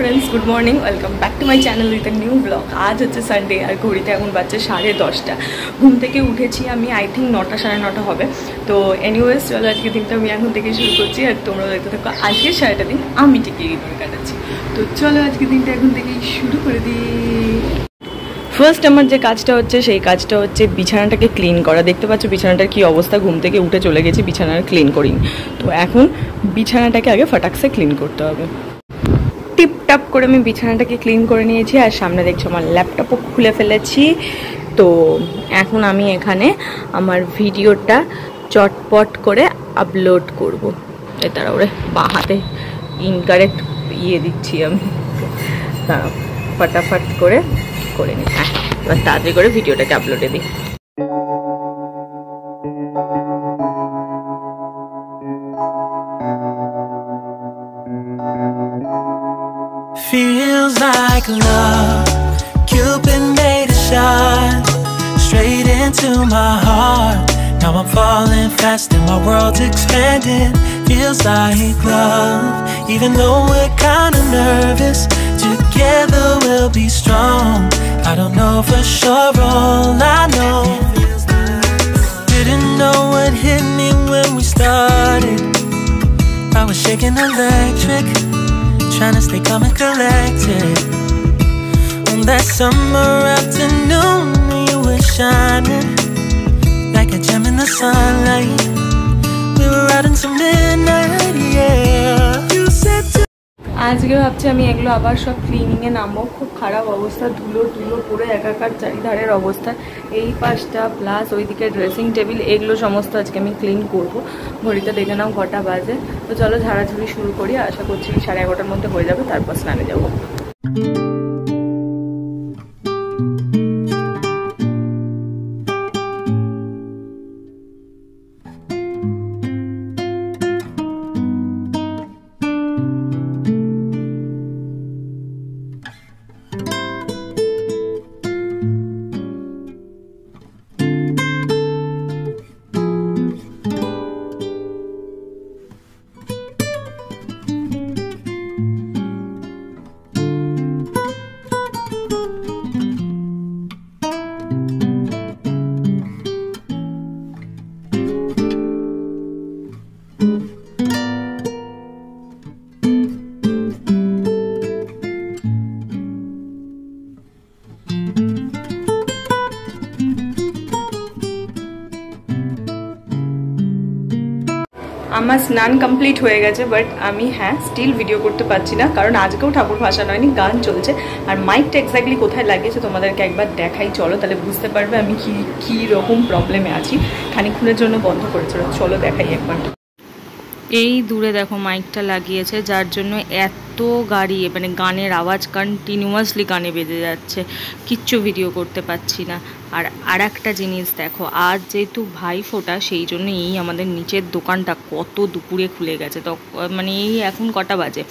Friends good morning welcome back to my channel with a new blog. आज हे Sunday और घड़ीते एखन बाजছে 10:30। घूम থেকে উঠেছি আমি आई थिंक 9টা 9:30 হবে। তো এনিওয়েজ চলো আজকে দিনটা আমি এখন থেকে শুরু করছি আর তোমরা দেখতে থাকো আজকে সারাটা দিন আমি টিকে কিভাবে কাটাচ্ছি। তো চলো আজকে দিনটা এখন থেকে শুরু করে দিই। ফার্স্ট আমার যে কাজটা হচ্ছে সেই কাজটা হচ্ছে বিছানাটাকে ক্লিন করা। দেখতে পাচ্ছ বিছানাটার কী অবস্থা, ঘুম থেকে উঠে চলে গেছি বিছানার ক্লিন করি। তো এখন বিছানাটাকে আগে ফটাকসে ক্লিন করতে হবে। টিপটাপ করে আমি বিছানাটাকে ক্লিন করে নিয়েছি আর সামনে দেখছো আমার ল্যাপটপও খুলে ফেলেছি। তো এখন আমি এখানে আমার ভিডিওটা চটপট করে আপলোড করব। এটারা ওরে বাহাতে ইনকারেক্ট ইয়ে দিচ্ছি আমি, তা ফটাফট করে করে নিই। হ্যাঁ এবার তাড়াতাড়ি করে ভিডিওটাকে আপলোডে দিই। Feels like love, Cupid made a shot straight into my heart. Now I'm falling fast and my world's expanding. Feels like love, even though we're kind of nervous. Together we'll be strong. I don't know for sure, all I know, didn't know what hit me when we started. I was shaking electric, trying to stay calm and collected. On that summer afternoon you were shining like a gem in the sunlight. We were riding till midnight, yeah. আজকে ভাবছি আমি এগুলো আবার সব ক্লিনিংয়ে নামবো। খুব খারাপ অবস্থা, ধুলো টুলো পুরো একাকার চারিধারের অবস্থা। এই পাশটা প্লাস ওইদিকে ড্রেসিং টেবিল এগুলো সমস্ত আজকে আমি ক্লিন করব। ঘড়িটা দেখে নাও কটা বাজে। তো চলো ঝাড়াঝুড়ি শুরু করি। আশা করছি 11:30টার মধ্যে হয়ে যাবে, তারপর স্নানে যাবো। আমার স্নান কমপ্লিট হয়ে গেছে, বাট আমি হ্যাঁ স্টিল ভিডিও করতে পারছি না, কারণ আজকেও ঠাকুর ভাষা নয়নি, গান চলছে। আর মাইকটা এক্স্যাক্টলি কোথায় লাগিয়েছে তোমাদেরকে একবার দেখাই, চলো তাহলে বুঝতে পারবে আমি কী রকম প্রবলেমে আছি। খানিকক্ষণের জন্য বন্ধ করেছিল, চলো দেখাই একবার। এই দূরে দেখো মাইকটা লাগিয়েছে, যার জন্য এত গাড়ি মানে গানের আওয়াজ কন্টিনিউয়াসলি গানে বেজে যাচ্ছে, কিচ্ছু ভিডিও করতে পারছি না। আর আরেকটা জিনিস দেখো, আজ যেহেতু ভাইফোঁটা সেই জন্য এই আমাদের নিচের দোকানটা কত দুপুরে খুলে গেছে। তো মানে এই এখন কটা বাজে,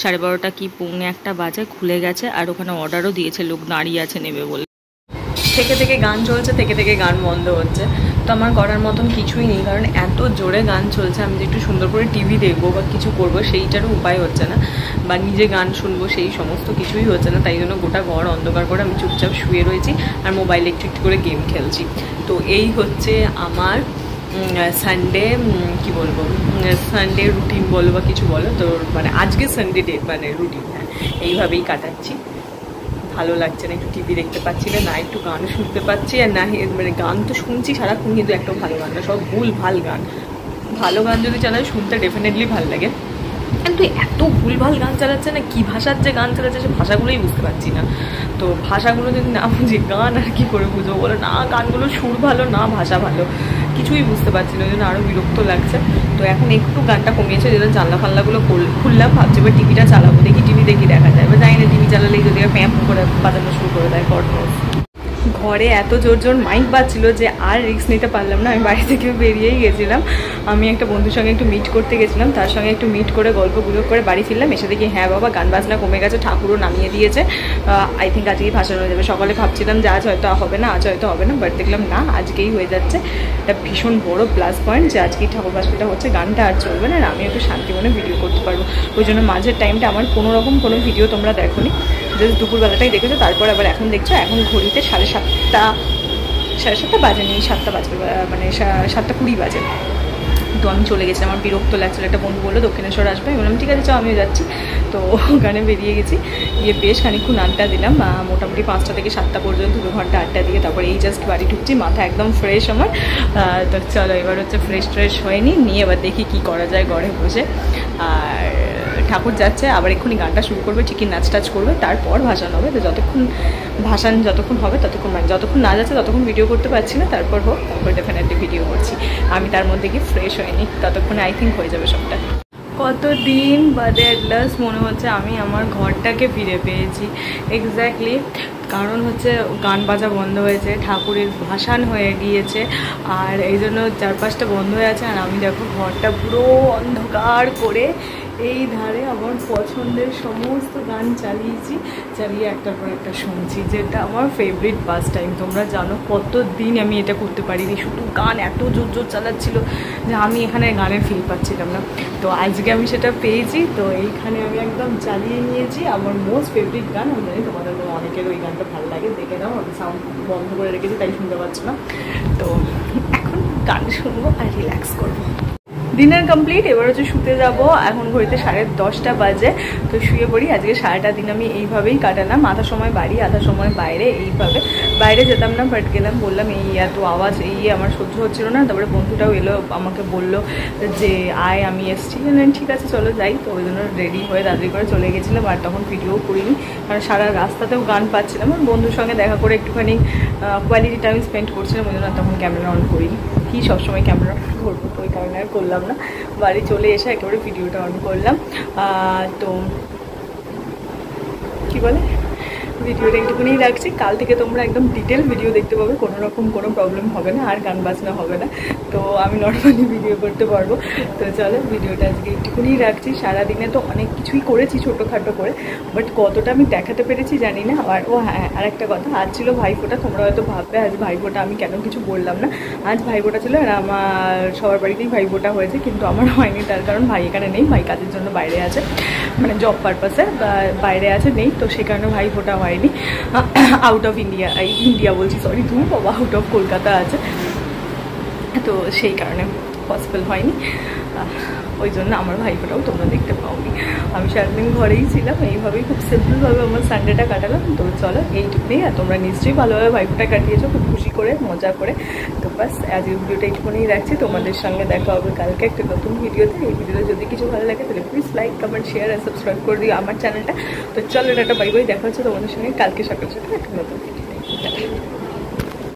12:30 কি 12:45 বাজে খুলে গেছে। আর ওখানে অর্ডারও দিয়েছে, লোক দাঁড়িয়ে আছে নেবে বলে। থেকে গান চলছে, থেকে গান বন্ধ হচ্ছে। তো আমার করার মতন কিছুই নেই, কারণ এত জোরে গান চলছে। আমি যে একটু সুন্দর করে টিভি দেখবো বা কিছু করবো সেইটারও উপায় হচ্ছে না, বা নিজে গান শুনবো সেই সমস্ত কিছুই হচ্ছে না। তাই জন্য গোটা ঘর অন্ধকার করে আমি চুপচাপ শুয়ে রয়েছি আর মোবাইলে একটু একটু করে গেম খেলছি। তো এই হচ্ছে আমার সানডে, কি বলবো, সানডে রুটিন বলো বা কিছু বলো। তো মানে আজকে সানডে ডে মানে রুটিন হ্যাঁ এইভাবেই কাটাচ্ছি। ভালো লাগছে না, একটু টিভি দেখতে পাচ্ছি না, না একটু গান শুনতে পাচ্ছি, আর না মানে গান তো শুনছি সারাক্ষণ কিন্তু একটাও ভালো গান না, সব ভুল ভাল গান। ভালো গান যদি চালায় শুনতে ডেফিনেটলি ভালো লাগে, কিন্তু এত ভুল ভাল গান চালাচ্ছে না, কী ভাষার যে গান চালাচ্ছে সে ভাষাগুলোই বুঝতে পারছি না। তো ভাষাগুলো যদি না বুঝি গান আর কী করে বুঝবো বলো, না গানগুলো সুর ভালো না ভাষা ভালো, কিছুই বুঝতে পারছি না, ওই জন্য আরও বিরক্ত লাগছে। তো এখন একটু গানটা কমিয়েছে, যেন জানলা ফাল্লাগুলো খুললাম, ভাবছি এবার টিভিটা চালাবো, দেখি টিভি দেখা যায়। এবার জানি না টিভি চালালেই যদি প্যাম্প করে বাজানো শুরু করে দেয়। ঘরে এত জোর জোর মাইক বাজছিল যে আর রিস্ক নিতে পারলাম না, আমি বাড়ি থেকে বেরিয়েই গেছিলাম। আমি একটা বন্ধুর সঙ্গে একটু মিট করতে গেছিলাম, তার সঙ্গে একটু মিট করে গল্প গুজব করে বাড়ি ফিরলাম। এসে দেখি হ্যাঁ বাবা গান বাজনা কমে গেছে, ঠাকুরও নামিয়ে দিয়েছে, আই থিঙ্ক আজকেই ভাসানো হয়ে যাবে। সকালে ভাবছিলাম যে আজ হয়তো হবে না, আজ হয়তো হবে না, বাট দেখলাম না আজকেই হয়ে যাচ্ছে। এটা ভীষণ বড় প্লাস পয়েন্ট যে আজকেই ঠাকুর ভাসানটা হচ্ছে, গানটা আর চলবে না, আর আমি একটু শান্তি মনে ভিডিও করতে পারবো। ওই জন্য মাঝের টাইমটা আমার কোনোরকম কোনো ভিডিও তোমরা দেখোনি, জাস্ট দুপুরবেলাটাই দেখেছো। তারপর আবার এখন দেখছো, এখন ঘড়িতে সাড়ে সাতটা বাজে, নেই 7টা বাজে, মানে 7:20 বাজে। তো আমি চলে গেছি, আমার বিরক্ত লাগছিল। একটা বন্ধু বললো দক্ষিণেশ্বর আসবে, বললাম ঠিক আছে চল আমিও যাচ্ছি। তো ওখানে বেরিয়ে গেছি, গিয়ে বেশ খানিকক্ষণ আড্ডা দিলাম, মোটামুটি 5টা থেকে 7টা পর্যন্ত 2 ঘন্টা আড্ডা দিয়ে তারপরে এই জাস্ট বাড়ি ঢুকছি। মাথা একদম ফ্রেশ আমার। তো চলো এবার হচ্ছে ফ্রেশ ট্রেশ হয়নি, নিয়ে এবার দেখি কি করা যায় ঘরে বসে। আর ঠাকুর যাচ্ছে, আবার এক্ষুনি গানটা শুরু করবে, ঠিকই নাচ টাচ করবে, তারপর ভাসান হবে। তো যতক্ষণ হবে ততক্ষণ, মানে যতক্ষণ না যাচ্ছে ততক্ষণ ভিডিও করতে পারছি না, তারপর হোক, তারপর ডেফিনেটলি ভিডিও করছি। আমি তার মধ্যে গিয়ে ফ্রেশ হয়নি, ততক্ষণে আই থিঙ্ক হয়ে যাবে সবটা। কতদিন বাদে অ্যাট লাস্ট মনে হচ্ছে আমি আমার ঘরটাকে ফিরে পেয়েছি। এক্স্যাক্টলি কারণ হচ্ছে গান বাজা বন্ধ হয়েছে, ঠাকুরের ভাসান হয়ে গিয়েছে, আর এই জন্য 4-5টা বন্ধ হয়ে আছে। আর আমি দেখো ঘরটা পুরো অন্ধকার করে এই ধারে আমার পছন্দের সমস্ত গান চালিয়ে একটার পর একটা শুনছি, যেটা আমার ফেভারিট ফার্স্ট টাইম। তোমরা জানো কত দিন আমি এটা করতে পারিনি, শুধু গান এত জোর জোর চালাচ্ছিল যে আমি এখানে গানের ফিল পাচ্ছিলাম না। তো আজকে আমি সেটা পেয়েছি, তো এইখানে আমি একদম চালিয়ে নিয়েছি আমার মোস্ট ফেভারিট গান। আমি জানি তোমাদের অনেকের ওই গানটা ভালো লাগে, দেখে দাও। আমি সাউন্ড বন্ধ করে রেখেছি তাই শুনতে পাচ্ছি না। তো এখন গান শুনবো আর রিল্যাক্স করবো। ডিনার কমপ্লিট, এবার হচ্ছে শুতে যাবো। এখন ঘড়িতে 10:30 বাজে, তো শুয়ে পড়ি। আজকে সারাটা দিন আমি এইভাবেই কাটালাম, আধা সময় বাড়ি আধা সময় বাইরে। এইভাবে বাইরে যেতাম না, বাট গেলাম, বললাম এই এত আওয়াজ এই আমার সহ্য হচ্ছিলো না। তারপরে বন্ধুটাও এলো, আমাকে বললো যে আয় আমি এসছি, ঠিক আছে চলো যাই। তো ওই জন্য রেডি হয়ে তাড়াতাড়ি করে চলে গেছিলাম, আর তখন ভিডিওও করিনি কারণ সারা রাস্তাতেও গান পাচ্ছিলাম। আমার বন্ধুর সঙ্গে দেখা করে একটুখানি কোয়ালিটি টাইম স্পেন্ড করছিলাম, ওই জন্য তখন ক্যামেরা অন করিনি। কি সবসময় ক্যামেরা ঘুরবো, ওই কারণে আর করলাম না। বাড়ি চলে এসে একেবারে ভিডিওটা অন করলাম। তো কি বলে ভিডিওটা একটুখানি রাখছি, কাল থেকে তোমরা একদম ডিটেল ভিডিও দেখতে পাবে, কোনো রকম কোনো প্রবলেম হবে না, আর গান বাজনা হবে না, তো আমি নর্মালি ভিডিও করতে পারবো। তো চলো ভিডিওটা আজকে একটুখানি রাখছি। সারাদিনে তো অনেক কিছুই করেছি ছোটোখাটো করে, বাট কতটা আমি দেখাতে পেরেছি জানি না। আর ও হ্যাঁ, আর একটা কথা, আজ ছিল ভাইফোঁটা। তোমরা হয়তো ভাববে আজ ভাইফোঁটা আমি কেন কিছু বললাম না। আজ ভাইফোঁটা ছিল, আর আমার সবার বাড়িতেই ভাইফোঁটা হয়েছে, কিন্তু আমার হয়নি, তার কারণ ভাই এখানে নেই, ভাই কাজের জন্য বাইরে আছে, মানে জব পারপাসে বাইরে আছে, নেই, তো সে কারণে ভাইফোঁটা হয় আউট অফ ইন্ডিয়া, ইন্ডিয়া বলছি সরি, তুমি বাবা আউট অফ কলকাতা আছে, তো সেই কারণে পসিবল হয়নি। ওই জন্য আমার ভাইফোঁটাও তোমরা দেখতে পাওনি। আমি সারাদিন ঘরেই ছিলাম, এইভাবেই খুব সিম্পলভাবে আমার সানডেটা কাটালাম। তো চলো এইটুকুই, আর তোমরা নিশ্চয়ই ভালোভাবে ভাইফোঁটা কাটিয়েছো, খুব খুশি করে মজা করে। তো বাস আজকের ভিডিওটা এইটুকুনি রাখছি, তোমাদের সঙ্গে দেখা হবে কালকে একটা নতুন ভিডিওতে। এই ভিডিওটা যদি কিছু ভালো লাগে তাহলে প্লিজ লাইক কমেন্ট শেয়ার আর সাবস্ক্রাইব করে দিও আমার চ্যানেলটা। তো চলো এটা বাই বাই, দেখা হচ্ছে তোমাদের সঙ্গে কালকে সকাল সকালে একটা নতুন ভিডিও।